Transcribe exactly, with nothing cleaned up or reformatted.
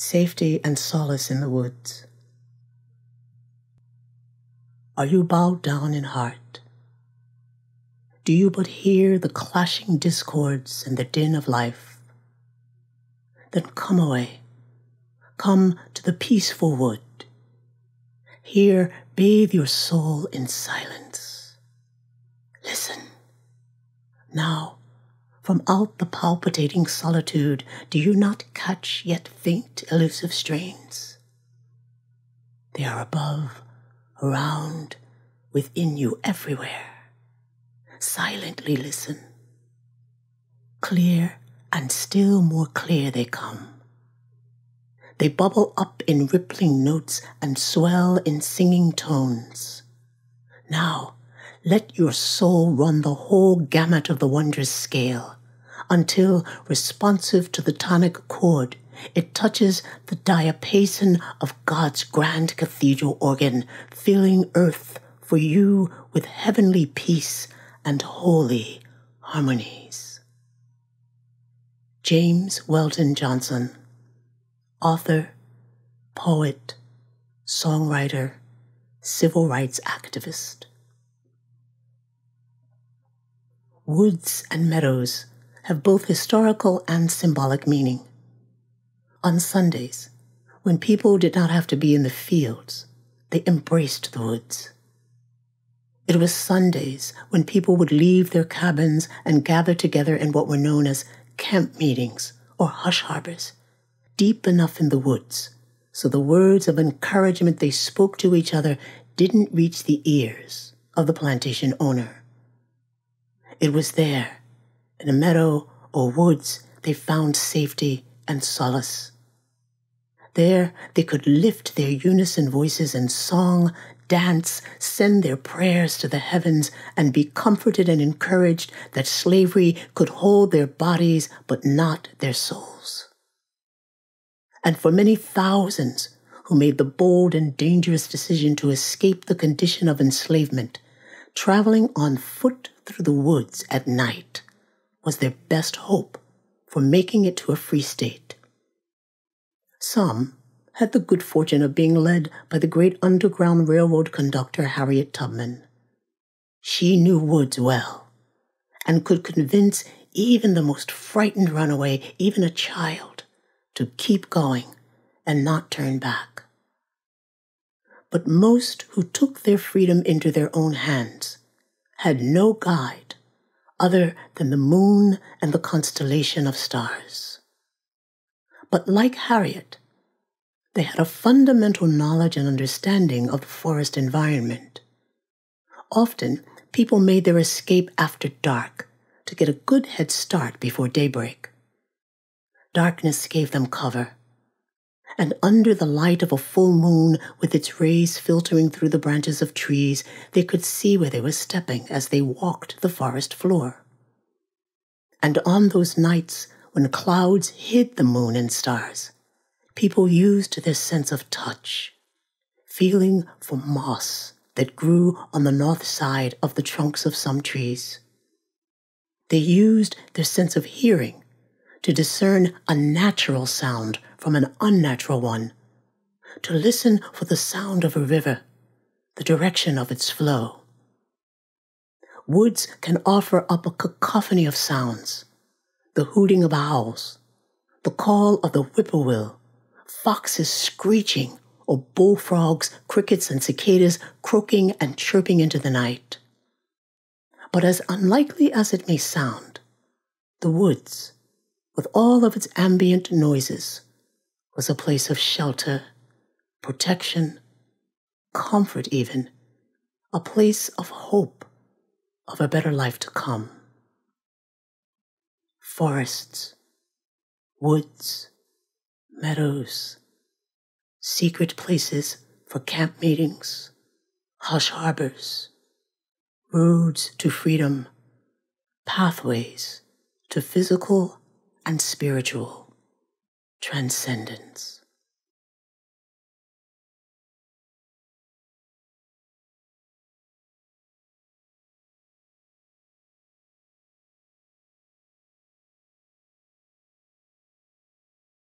safety and solace in the woods. Are you bowed down in heart? Do you but hear the clashing discords and the din of life? Then come away, come to the peaceful wood. Here, bathe your soul in silence. Listen. Now, from out the palpitating solitude, do you not catch yet faint, elusive strains? They are above, around, within you, everywhere. Silently listen. Clear and still more clear they come. They bubble up in rippling notes and swell in singing tones. Now, let your soul run the whole gamut of the wondrous scale, until, responsive to the tonic chord, it touches the diapason of God's grand cathedral organ, filling earth for you with heavenly peace and holy harmonies. James Welton Johnson, author, poet, songwriter, civil rights activist. Woods and meadows have both historical and symbolic meaning. On Sundays, when people did not have to be in the fields, they embraced the woods. It was Sundays when people would leave their cabins and gather together in what were known as camp meetings or hush harbors, deep enough in the woods so the words of encouragement they spoke to each other didn't reach the ears of the plantation owner. It was there, in a meadow or woods, they found safety and solace. There they could lift their unison voices in song, dance, send their prayers to the heavens, and be comforted and encouraged that slavery could hold their bodies but not their souls. And for many thousands who made the bold and dangerous decision to escape the condition of enslavement, traveling on foot through the woods at night was their best hope for making it to a free state. Some had the good fortune of being led by the great Underground Railroad conductor Harriet Tubman. She knew woods well and could convince even the most frightened runaway, even a child, to keep going and not turn back. But most who took their freedom into their own hands had no guide other than the moon and the constellation of stars. But like Harriet, they had a fundamental knowledge and understanding of the forest environment. Often, people made their escape after dark to get a good head start before daybreak. Darkness gave them cover, and under the light of a full moon, with its rays filtering through the branches of trees, they could see where they were stepping as they walked the forest floor. And on those nights when clouds hid the moon and stars, people used their sense of touch, feeling for moss that grew on the north side of the trunks of some trees. They used their sense of hearing to discern a natural sound from an unnatural one, to listen for the sound of a river, the direction of its flow. Woods can offer up a cacophony of sounds, the hooting of owls, the call of the whippoorwill, foxes screeching, or bullfrogs, crickets, and cicadas croaking and chirping into the night. But as unlikely as it may sound, the woods, with all of its ambient noises, was a place of shelter, protection, comfort even, a place of hope of a better life to come. Forests, woods, meadows, secret places for camp meetings, hush harbors, roads to freedom, pathways to physical and spiritual transcendence.